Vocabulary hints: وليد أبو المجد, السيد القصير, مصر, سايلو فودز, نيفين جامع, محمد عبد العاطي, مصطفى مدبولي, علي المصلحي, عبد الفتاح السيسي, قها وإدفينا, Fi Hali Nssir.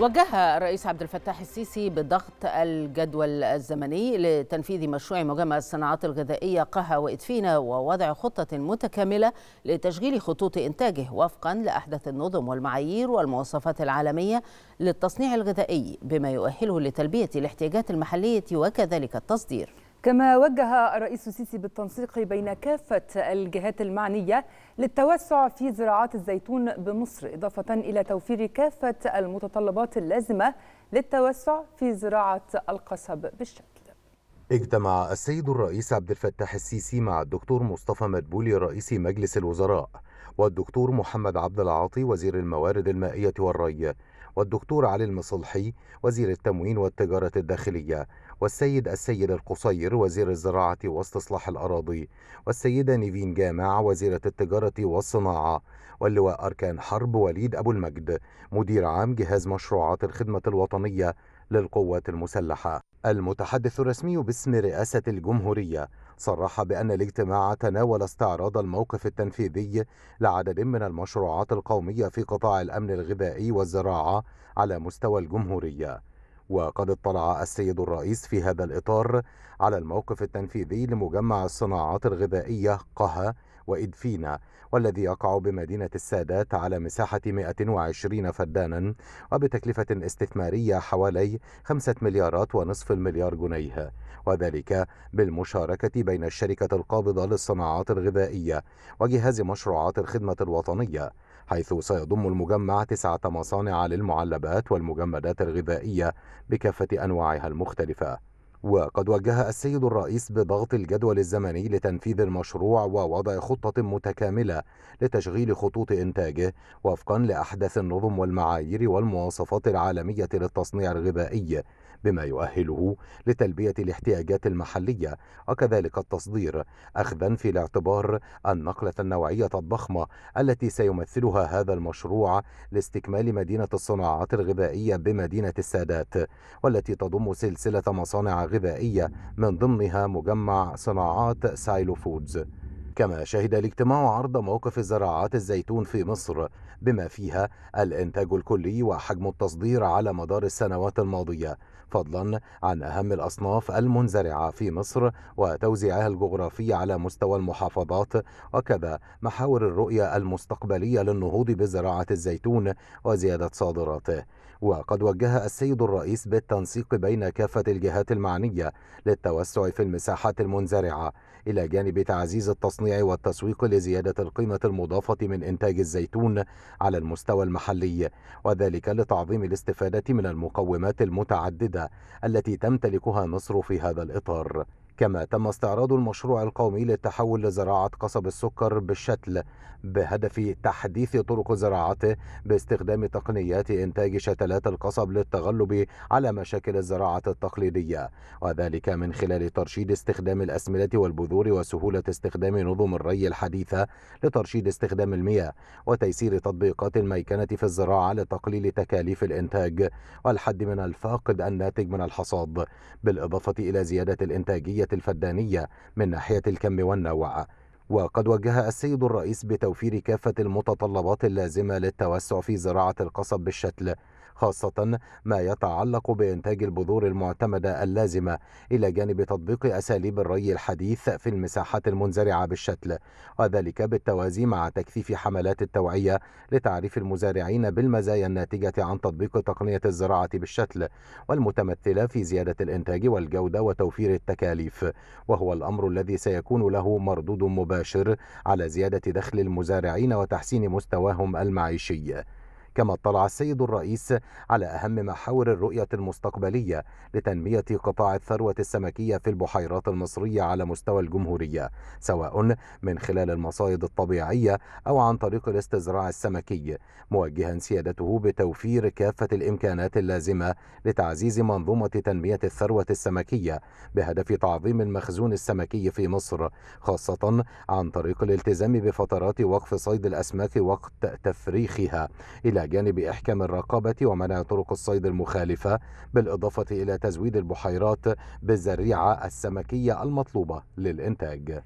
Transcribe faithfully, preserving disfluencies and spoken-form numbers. وجه الرئيس عبد الفتاح السيسي بضغط الجدول الزمني لتنفيذ مشروع مجمع الصناعات الغذائية قها وإدفينا ووضع خطة متكاملة لتشغيل خطوط إنتاجه وفقا لأحدث النظم والمعايير والمواصفات العالمية للتصنيع الغذائي، بما يؤهله لتلبية الاحتياجات المحلية وكذلك التصدير. كما وجه الرئيس السيسي بالتنسيق بين كافة الجهات المعنية للتوسع في زراعات الزيتون بمصر، إضافة إلى توفير كافة المتطلبات اللازمة للتوسع في زراعة القصب بالشكل. اجتمع السيد الرئيس عبد الفتاح السيسي مع الدكتور مصطفى مدبولي رئيس مجلس الوزراء، والدكتور محمد عبد العاطي وزير الموارد المائية والري، والدكتور علي المصلحي وزير التموين والتجارة الداخلية، والسيد السيد القصير وزير الزراعة واستصلاح الأراضي، والسيدة نيفين جامع وزيرة التجارة والصناعة، واللواء أركان حرب وليد أبو المجد مدير عام جهاز مشروعات الخدمة الوطنية للقوات المسلحة. المتحدث الرسمي باسم رئاسة الجمهورية صرح بأن الاجتماع تناول استعراض الموقف التنفيذي لعدد من المشروعات القومية في قطاع الأمن الغذائي والزراعة على مستوى الجمهورية. وقد اطلع السيد الرئيس في هذا الإطار على الموقف التنفيذي لمجمع الصناعات الغذائية قها وإدفينا، والذي يقع بمدينة السادات على مساحة مئة وعشرين فدانا وبتكلفة استثمارية حوالي خمسة مليارات ونصف المليار جنيه، وذلك بالمشاركة بين الشركة القابضة للصناعات الغذائية وجهاز مشروعات الخدمة الوطنية، حيث سيضم المجمع تسعة مصانع للمعلبات والمجمدات الغذائية بكافة أنواعها المختلفة. وقد وجه السيد الرئيس بضغط الجدول الزمني لتنفيذ المشروع ووضع خطة متكاملة لتشغيل خطوط إنتاجه وفقا لأحدث النظم والمعايير والمواصفات العالمية للتصنيع الغذائي، بما يؤهله لتلبية الاحتياجات المحلية وكذلك التصدير، أخذا في الاعتبار النقلة النوعية الضخمة التي سيمثلها هذا المشروع لاستكمال مدينة الصناعات الغذائية بمدينة السادات، والتي تضم سلسلة مصانع غذائية من ضمنها مجمع صناعات سايلو فودز. كما شهد الاجتماع عرض موقف زراعات الزيتون في مصر بما فيها الإنتاج الكلي وحجم التصدير على مدار السنوات الماضية، فضلا عن أهم الأصناف المنزرعة في مصر وتوزيعها الجغرافي على مستوى المحافظات، وكذا محاور الرؤية المستقبلية للنهوض بزراعة الزيتون وزيادة صادراته. وقد وجه السيد الرئيس بالتنسيق بين كافة الجهات المعنية للتوسع في المساحات المنزرعة، إلى جانب تعزيز التصنيع والتسويق لزيادة القيمة المضافة من إنتاج الزيتون على المستوى المحلي، وذلك لتعظيم الاستفادة من المقومات المتعددة التي تمتلكها مصر في هذا الإطار. كما تم استعراض المشروع القومي للتحول لزراعة قصب السكر بالشتل بهدف تحديث طرق زراعته باستخدام تقنيات إنتاج شتلات القصب للتغلب على مشاكل الزراعة التقليدية، وذلك من خلال ترشيد استخدام الأسمدة والبذور وسهولة استخدام نظم الري الحديثة لترشيد استخدام المياه وتيسير تطبيقات الميكنة في الزراعة لتقليل تكاليف الإنتاج والحد من الفاقد الناتج من الحصاد، بالإضافة إلى زيادة الإنتاجية الفدانية من ناحية الكم والنوع. وقد وجه السيد الرئيس بتوفير كافة المتطلبات اللازمة للتوسع في زراعة القصب بالشتل، خاصة ما يتعلق بإنتاج البذور المعتمدة اللازمة، إلى جانب تطبيق أساليب الري الحديث في المساحات المنزرعة بالشتل، وذلك بالتوازي مع تكثيف حملات التوعية لتعريف المزارعين بالمزايا الناتجة عن تطبيق تقنية الزراعة بالشتل والمتمثلة في زيادة الإنتاج والجودة وتوفير التكاليف، وهو الأمر الذي سيكون له مردود مباشر على زيادة دخل المزارعين وتحسين مستواهم المعيشي. كما اطلع السيد الرئيس على أهم محاور الرؤية المستقبلية لتنمية قطاع الثروة السمكية في البحيرات المصرية على مستوى الجمهورية، سواء من خلال المصايد الطبيعية أو عن طريق الاستزراع السمكي، موجها سيادته بتوفير كافة الإمكانات اللازمة لتعزيز منظومة تنمية الثروة السمكية بهدف تعظيم المخزون السمكي في مصر، خاصة عن طريق الالتزام بفترات وقف صيد الأسماك وقت تفريخها، إلى جانب إحكام الرقابة ومنع طرق الصيد المخالفة، بالإضافة إلى تزويد البحيرات بالزريعة السمكية المطلوبة للإنتاج.